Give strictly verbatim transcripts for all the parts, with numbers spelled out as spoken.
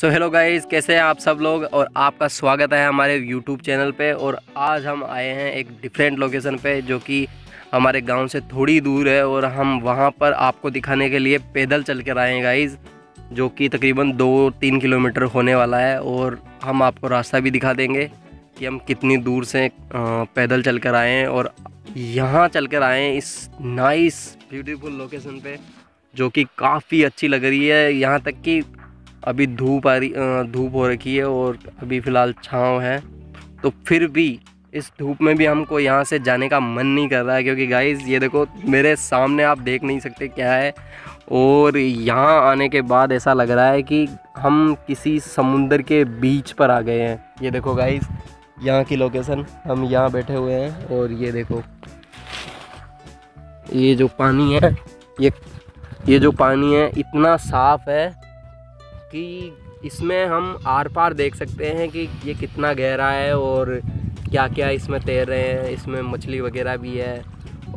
So hello guys, कैसे हैं आप सब लोग। और आपका स्वागत है हमारे यूट्यूब चैनल पे। और आज हम आए हैं एक डिफरेंट लोकेशन पे जो कि हमारे गांव से थोड़ी दूर है, और हम वहां पर आपको दिखाने के लिए पैदल चल कर आए हैं गाइस, जो कि तकरीबन दो तीन किलोमीटर होने वाला है। और हम आपको रास्ता भी दिखा देंगे कि हम कितनी दूर से पैदल चल कर आए हैं और यहाँ चल कर आए हैं इस नाइस ब्यूटीफुल लोकेशन पर, जो कि काफ़ी अच्छी लग रही है। यहाँ तक कि अभी धूप आ रही धूप हो रखी है और अभी फ़िलहाल छाँव है, तो फिर भी इस धूप में भी हमको यहाँ से जाने का मन नहीं कर रहा है, क्योंकि गाइज़ ये देखो मेरे सामने आप देख नहीं सकते क्या है। और यहाँ आने के बाद ऐसा लग रहा है कि हम किसी समुंदर के बीच पर आ गए हैं। ये देखो गाइज़ यहाँ की लोकेशन, हम यहाँ बैठे हुए हैं और ये देखो ये जो पानी है, ये ये जो पानी है इतना साफ़ है कि इसमें हम आर पार देख सकते हैं कि ये कितना गहरा है और क्या क्या इसमें तैर रहे हैं। इसमें मछली वगैरह भी है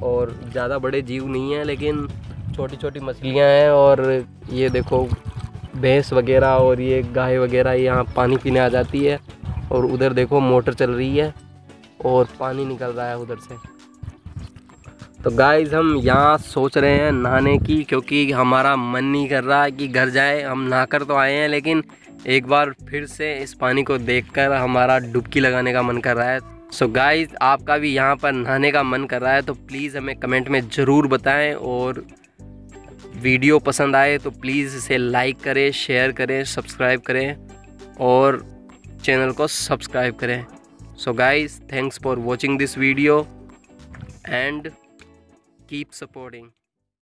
और ज़्यादा बड़े जीव नहीं हैं, लेकिन छोटी छोटी मछलियाँ हैं। और ये देखो भैंस वगैरह और ये गाय वगैरह यहाँ पानी पीने आ जाती है। और उधर देखो मोटर चल रही है और पानी निकल रहा है उधर से। तो गाइज़ हम यहाँ सोच रहे हैं नहाने की, क्योंकि हमारा मन नहीं कर रहा है कि घर जाए। हम नहाकर तो आए हैं, लेकिन एक बार फिर से इस पानी को देखकर हमारा डुबकी लगाने का मन कर रहा है। सो गाइज़ आपका भी यहाँ पर नहाने का मन कर रहा है तो प्लीज़ हमें कमेंट में ज़रूर बताएं। और वीडियो पसंद आए तो प्लीज़ इसे लाइक करें, शेयर करें, सब्सक्राइब करें और चैनल को सब्सक्राइब करें। So guys thanks for watching this video and keep supporting।